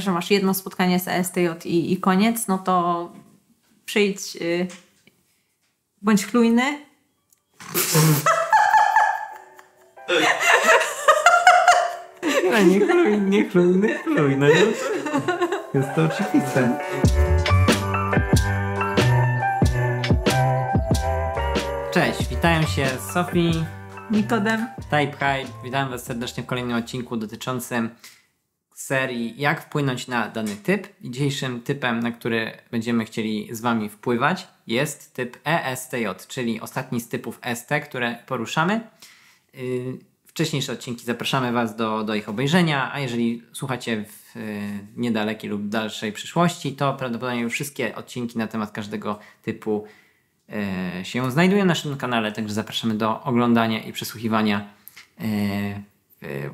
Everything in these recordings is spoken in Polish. że masz jedno spotkanie z ASTJ i koniec, no to przyjdź, bądź chlujny. No nie chluj, no już. Jest to oczywiste. Cześć, witają się Sofii, Nikodem, Typehype. Witam Was serdecznie w kolejnym odcinku dotyczącym serii Jak wpłynąć na dany typ. Dzisiejszym typem, na który będziemy chcieli z Wami wpływać, jest typ ESTJ, czyli ostatni z typów ST, które poruszamy. Wcześniejsze odcinki zapraszamy Was do ich obejrzenia, a jeżeli słuchacie w niedalekiej lub dalszej przyszłości, to prawdopodobnie już wszystkie odcinki na temat każdego typu się znajdują na naszym kanale, także zapraszamy do oglądania i przesłuchiwania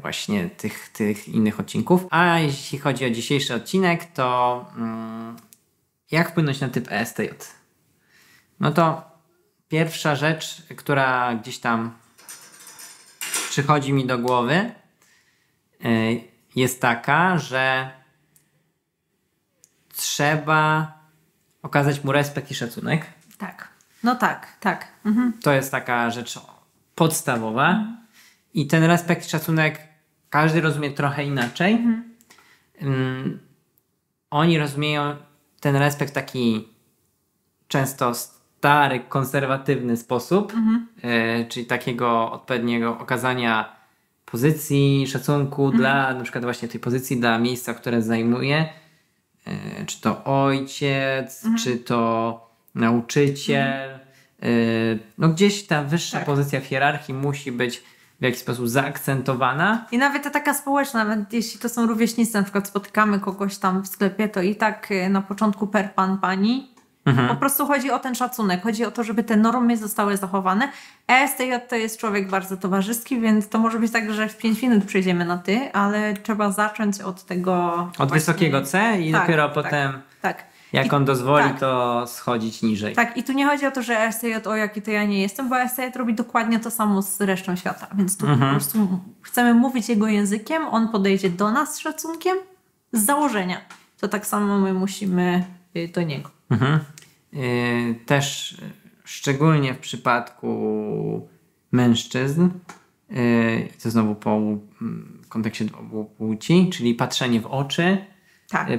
właśnie tych innych odcinków. A jeśli chodzi o dzisiejszy odcinek, to jak wpłynąć na typ ESTJ? No to pierwsza rzecz, która gdzieś tam przychodzi mi do głowy, jest taka, że trzeba okazać mu respekt i szacunek. Tak. No tak. Mhm. To jest taka rzecz podstawowa. Mhm. I ten respekt i szacunek każdy rozumie trochę inaczej. Mhm. Oni rozumieją ten respekt w taki często stary, konserwatywny sposób, czyli takiego odpowiedniego okazania pozycji, szacunku dla na przykład właśnie tej pozycji, dla miejsca, które zajmuje. Czy to ojciec, czy to nauczyciel. No gdzieś ta wyższa pozycja w hierarchii musi być w jakiś sposób zaakcentowana. I nawet ta taka społeczna, nawet jeśli to są rówieśnicy, na przykład spotykamy kogoś tam w sklepie, to i tak na początku per pan, pani. Mhm. Po prostu chodzi o ten szacunek, chodzi o to, żeby te normy zostały zachowane. ESTJ to jest człowiek bardzo towarzyski, więc to może być tak, że w 5 minut przejdziemy na ty, ale trzeba zacząć od tego... Od właśnie... wysokiego C i tak, dopiero potem... Tak. Jak on dozwoli, to schodzić niżej. Tak, i tu nie chodzi o to, że ESTJ, o jaki to ja nie jestem, bo ESTJ robi dokładnie to samo z resztą świata. Więc tu po prostu chcemy mówić jego językiem, on podejdzie do nas z szacunkiem, z założenia. To tak samo my musimy do niego. Też szczególnie w przypadku mężczyzn, to znowu w kontekście obu płci, czyli patrzenie w oczy,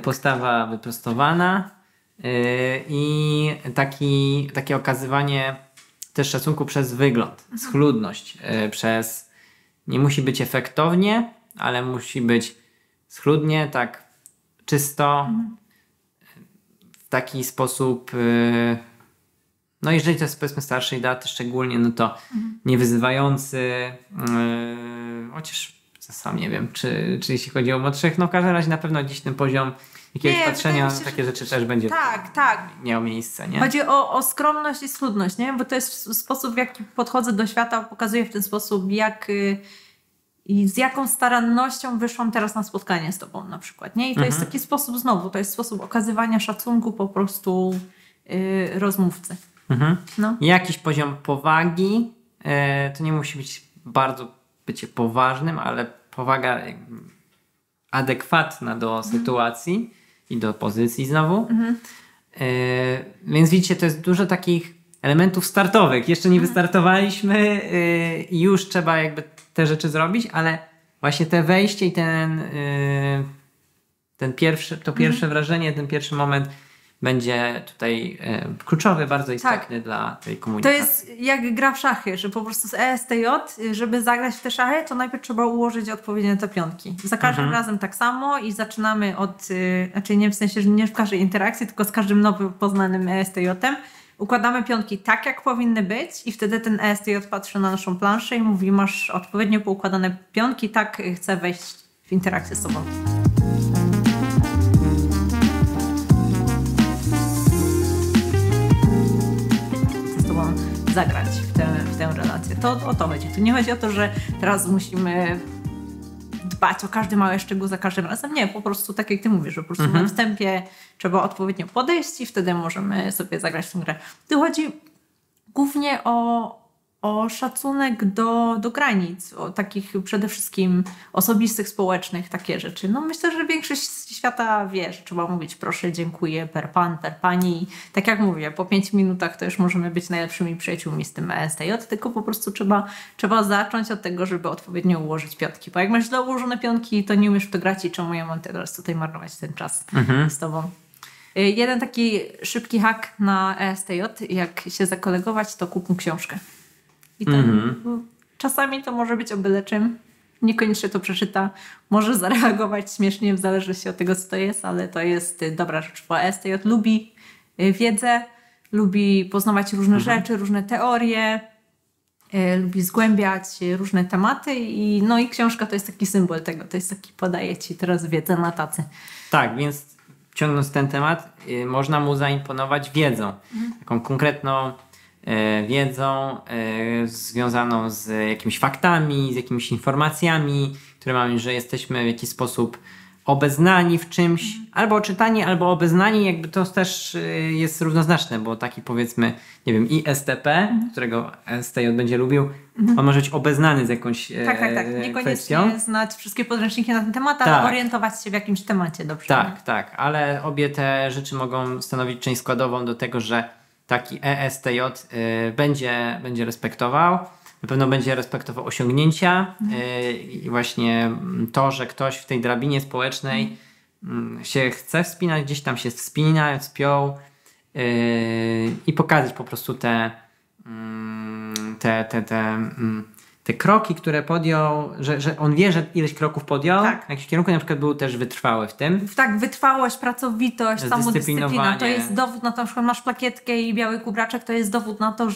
postawa wyprostowana i takie okazywanie też szacunku przez wygląd, schludność, przez nie musi być efektownie, ale musi być schludnie, tak czysto, w taki sposób, no jeżeli to jest powiedzmy starszej daty szczególnie, no to nie wyzywający, chociaż sam nie wiem, czy jeśli chodzi o młodszych, no w każdym razie na pewno dziś ten poziom jakiegoś patrzenia na takie rzeczy też będzie miał miejsce, nie? Chodzi o skromność i schludność, nie? Bo to jest sposób, w jaki podchodzę do świata, pokazuję w ten sposób, jak i z jaką starannością wyszłam teraz na spotkanie z tobą na przykład, nie? I to jest taki sposób znowu, to jest sposób okazywania szacunku po prostu rozmówcy. No. Jakiś poziom powagi, to nie musi być bardzo bycie poważnym, ale powaga adekwatna do sytuacji i do pozycji znowu. Więc widzicie, to jest dużo takich elementów startowych. Jeszcze nie wystartowaliśmy i już trzeba jakby te rzeczy zrobić, ale właśnie te wejście i to pierwsze wrażenie, ten pierwszy moment będzie tutaj kluczowy, bardzo istotny dla tej komunikacji. To jest jak gra w szachy, że po prostu z ESTJ, żeby zagrać w te szachy, to najpierw trzeba ułożyć odpowiednie te pionki. Za każdym razem tak samo i zaczynamy od, znaczy nie w sensie, że nie w każdej interakcji, tylko z każdym nowo poznanym ESTJ-em układamy pionki tak, jak powinny być i wtedy ten ESTJ patrzy na naszą planszę i mówi, masz odpowiednio poukładane pionki, tak chcę wejść w interakcję z tobą. Zagrać w tę relację. To o to chodzi. Tu nie chodzi o to, że teraz musimy dbać o każdy mały szczegół za każdym razem. Nie, po prostu tak jak ty mówisz, że po prostu na wstępie trzeba odpowiednio podejść i wtedy możemy sobie zagrać w tę grę. Tu chodzi głównie o o szacunek do granic, o takich przede wszystkim osobistych, społecznych, takie rzeczy. No myślę, że większość świata wie, że trzeba mówić proszę, dziękuję, per pan, per pani. Tak jak mówię, po 5 minutach to już możemy być najlepszymi przyjaciółmi z tym ESTJ, tylko po prostu trzeba zacząć od tego, żeby odpowiednio ułożyć pionki, bo jak masz źle ułożone pionki, to nie umiesz w to grać i czemu ja mam teraz tutaj marnować ten czas z tobą. Jeden taki szybki hak na ESTJ, jak się zakolegować, to kup mu książkę. I ten, czasami to może być o byle czym, niekoniecznie to przeczyta, może zareagować śmiesznie, w zależności od tego, co to jest, ale to jest dobra rzecz, bo ESTJ lubi wiedzę, lubi poznawać różne rzeczy, różne teorie, lubi zgłębiać różne tematy i, no i książka to jest taki symbol tego, to jest taki podaje ci teraz wiedzę na tacy. Tak, więc ciągnąc ten temat, można mu zaimponować wiedzą, taką konkretną wiedzą związaną z jakimiś faktami, z jakimiś informacjami, które mamy, że jesteśmy w jakiś sposób obeznani w czymś, albo czytani, albo obeznani, jakby to też jest równoznaczne, bo taki powiedzmy, nie wiem, ISTP, którego STJ będzie lubił, on może być obeznany z jakąś tak. Niekoniecznie kwestią. Znać wszystkie podręczniki na ten temat, ale orientować się w jakimś temacie dobrze. Tak, ale obie te rzeczy mogą stanowić część składową do tego, że taki ESTJ będzie respektował. Na pewno będzie respektował osiągnięcia i właśnie to, że ktoś w tej drabinie społecznej się chce wspinać, gdzieś tam się wspina, wspiął i pokazać po prostu te kroki, które podjął, że on wie, że ileś kroków podjął, w jakimś kierunku na przykład był też wytrwały w tym. Tak, wytrwałość, pracowitość, samodyscyplina. To jest dowód na to, na przykład masz plakietkę i biały kubraczek, to jest dowód na to,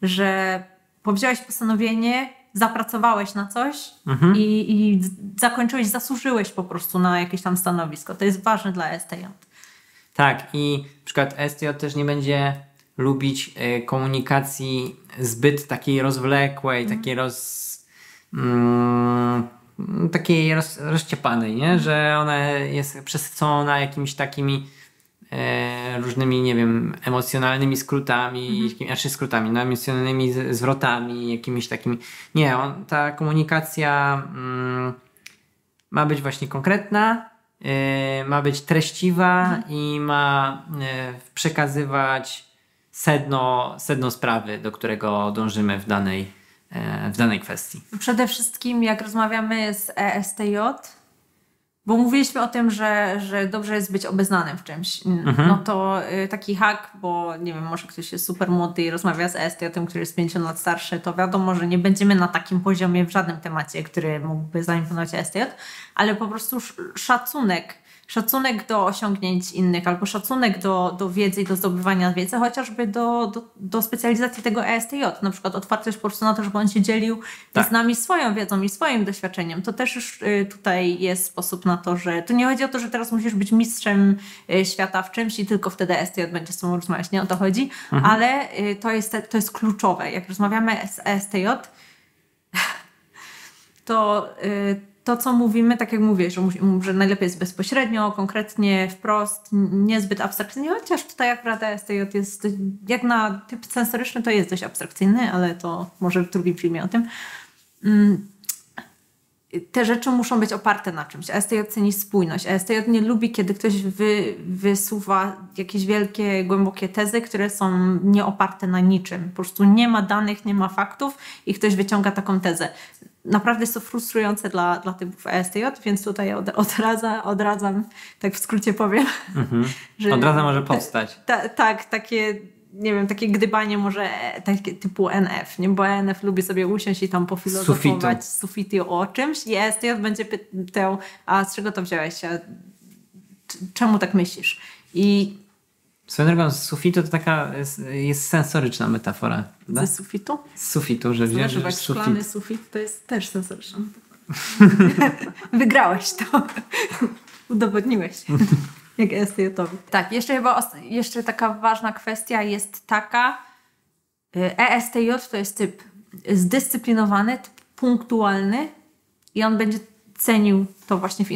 że powziąłeś postanowienie, zapracowałeś na coś i zakończyłeś, zasłużyłeś po prostu na jakieś tam stanowisko. To jest ważne dla ESTJ. Tak i na przykład ESTJ też nie będzie lubić komunikacji zbyt takiej rozwlekłej, takiej rozciepanej, nie? Że ona jest przesycona jakimiś takimi różnymi, nie wiem, emocjonalnymi skrótami, emocjonalnymi zwrotami, jakimiś takimi. Nie, ta komunikacja ma być właśnie konkretna, ma być treściwa i ma przekazywać sedno sprawy, do którego dążymy w danej kwestii. Przede wszystkim jak rozmawiamy z ESTJ, bo mówiliśmy o tym, że dobrze jest być obeznanym w czymś. No to taki hak, bo nie wiem, może ktoś jest super młody i rozmawia z ESTJ-em, który jest 5 lat starszy, to wiadomo, że nie będziemy na takim poziomie w żadnym temacie, który mógłby zaimponować ESTJ, ale po prostu szacunek do osiągnięć innych, albo szacunek do wiedzy i do zdobywania wiedzy, chociażby do specjalizacji tego ESTJ. Na przykład otwartość po prostu na to, żeby on się dzielił z nami swoją wiedzą i swoim doświadczeniem. To też już tutaj jest sposób na to, że tu nie chodzi o to, że teraz musisz być mistrzem świata w czymś i tylko wtedy ESTJ będzie z tobą rozmawiać. Nie o to chodzi, ale to jest kluczowe. Jak rozmawiamy z ESTJ, to to, co mówimy, tak jak mówię, że najlepiej jest bezpośrednio, konkretnie, wprost, niezbyt abstrakcyjnie, chociaż tutaj akurat ESTJ jest, jak na typ sensoryczny, to jest dość abstrakcyjny, ale to może w drugim filmie o tym. Te rzeczy muszą być oparte na czymś. ESTJ ceni spójność. ESTJ nie lubi, kiedy ktoś wysuwa jakieś wielkie, głębokie tezy, które są nieoparte na niczym. Po prostu nie ma danych, nie ma faktów i ktoś wyciąga taką tezę. Naprawdę jest to frustrujące dla typów ESTJ, więc tutaj odradzam, tak w skrócie powiem. Że odraza może powstać. Takie, nie wiem, takie gdybanie może takie typu NF, nie? Bo NF lubi sobie usiąść i tam pofilozofować z sufitu o czymś i ESTJ będzie pytał, a z czego to wziąłeś? A czemu tak myślisz? I swoją drogą, z sufitu to taka jest sensoryczna metafora. Ze sufitu? Z sufitu, że wiesz, że szklany sufit to jest też sensoryczna metafora. Wygrałeś to. Udowodniłeś. Jak ESTJ-owi. Tak, jeszcze taka ważna kwestia jest taka. ESTJ to jest typ zdyscyplinowany, typ punktualny i on będzie cenił to właśnie w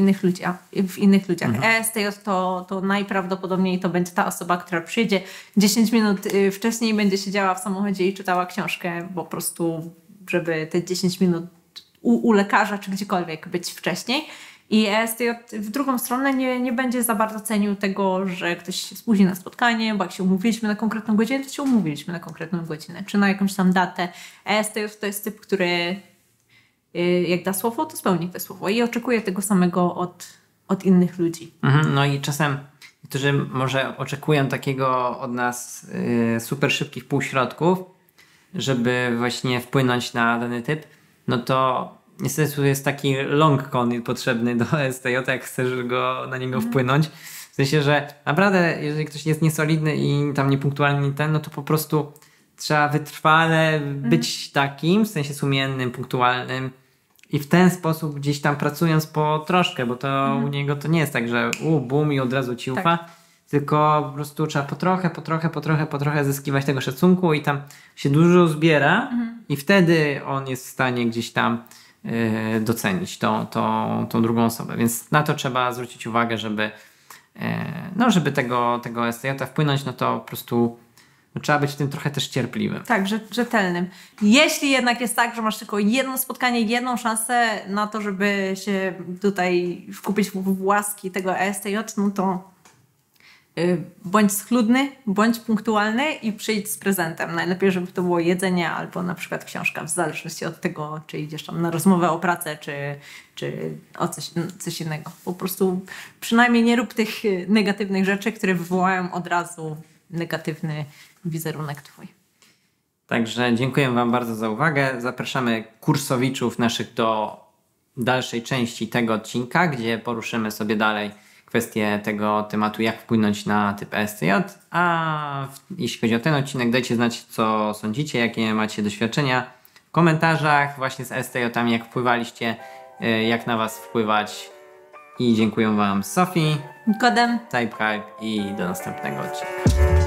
innych ludziach. ESTJ to najprawdopodobniej to będzie ta osoba, która przyjdzie 10 minut wcześniej, będzie siedziała w samochodzie i czytała książkę, po prostu, żeby te 10 minut u lekarza czy gdziekolwiek być wcześniej. I ESTJ w drugą stronę nie będzie za bardzo cenił tego, że ktoś się spóźni na spotkanie, bo jak się umówiliśmy na konkretną godzinę, to się umówiliśmy na konkretną godzinę, czy na jakąś tam datę. ESTJ to jest typ, który jak da słowo, to spełni to słowo i oczekuje tego samego od innych ludzi. No i czasem niektórzy może oczekują takiego od nas super szybkich półśrodków, żeby właśnie wpłynąć na dany typ, no to niestety tu jest taki long con potrzebny do STJ, jak chcesz na niego wpłynąć. W sensie, że naprawdę, jeżeli ktoś jest niesolidny i tam niepunktualny no to po prostu trzeba wytrwale być takim, w sensie sumiennym, punktualnym i w ten sposób gdzieś tam pracując po troszkę, bo to u niego to nie jest tak, że bum i od razu ci ufa, tylko po prostu trzeba po trochę zyskiwać tego szacunku i tam się dużo zbiera i wtedy on jest w stanie gdzieś tam docenić tą drugą osobę. Więc na to trzeba zwrócić uwagę, żeby żeby tego STJ-a wpłynąć, no to po prostu trzeba być w tym trochę też cierpliwym. Tak, rzetelnym. Jeśli jednak jest tak, że masz tylko jedno spotkanie, jedną szansę na to, żeby się tutaj wkupić w łaski tego STJ, no to bądź schludny, bądź punktualny i przyjdź z prezentem. Najlepiej, żeby to było jedzenie albo na przykład książka, w zależności od tego, czy idziesz tam na rozmowę o pracę, czy o coś innego. Po prostu przynajmniej nie rób tych negatywnych rzeczy, które wywołają od razu negatywny wizerunek twój. Także dziękuję wam bardzo za uwagę. Zapraszamy kursowiczów naszych do dalszej części tego odcinka, gdzie poruszymy sobie dalej kwestię tego tematu, jak wpłynąć na typ STJ, a jeśli chodzi o ten odcinek, dajcie znać, co sądzicie, jakie macie doświadczenia w komentarzach właśnie z STJ-ami, jak wpływaliście, jak na was wpływać i dziękuję wam Sofii Nikodem, Typehype i do następnego odcinka.